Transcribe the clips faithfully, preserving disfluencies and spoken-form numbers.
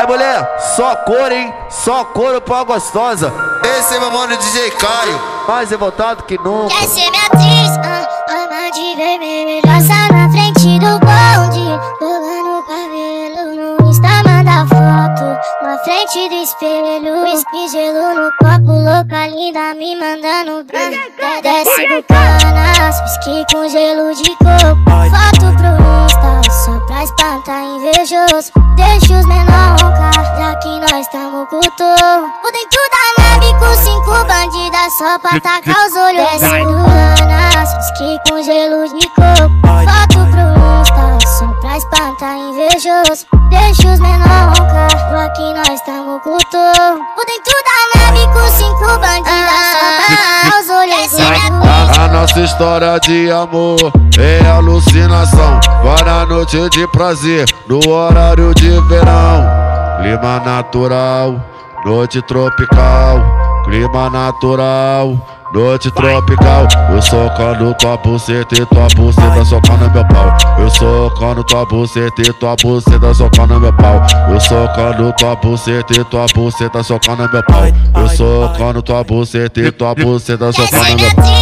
Aí, mulher, só couro, hein? Só couro pra gostosa. Esse é meu mano D J Cayoo, mais revoltado que nunca. Quer ser minha atriz? Ah, ama de vermelho. Passa na frente do bonde, rolando o cabelo. No Insta manda foto, na frente do espelho. Whisky, gelo no copo, louca linda me mandando branco. Desce Buchanan's, whisky com gelo de coco. Foto pro Insta, só pra espantar invejoso. Deixa os menores roncar, já que nós tamo puto. Vou dentro da nave com cinco bandidas só pra tacar os olhos. Desce Buchanan's, whisky com gelo de coco. Foto pro Insta, só pra espantar invejoso. Deixa os menores roncar, já que nós tamo puto. Vou dentro da nave com cinco bandidas só pra tacar os olhos. A, a nossa história de amor é alucinação. Várias noites de prazer no horário de verão. Clima natural, noite tropical. Clima natural, noite tropical. Eu socando tua buceta e tua buceta socando meu pau. Eu socando tua buceta e tua buceta socando meu pau. Eu socando tua buceta e tua buceta socando meu pau. Eu socando tua buceta e tua buceta socando meu pau.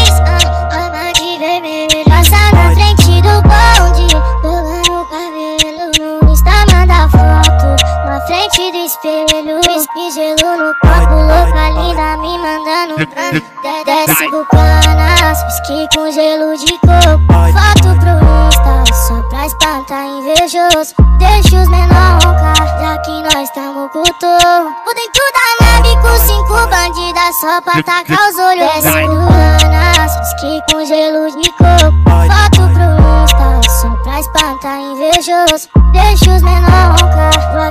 Do espelho, whisky, gelo no copo, louca linda me mandando branco. Desce Buchanan's, whisky com gelo de coco. Foto pro Insta, só pra espantar invejoso. Deixa os menores roncar, já que nós tamo puto. Vou dentro da nave com cinco bandidas só pra tacar os olhos. Desce Buchanan's, whisky com gelo de coco. Foto pro Insta, só pra espantar invejoso. Deixa os menores roncar, já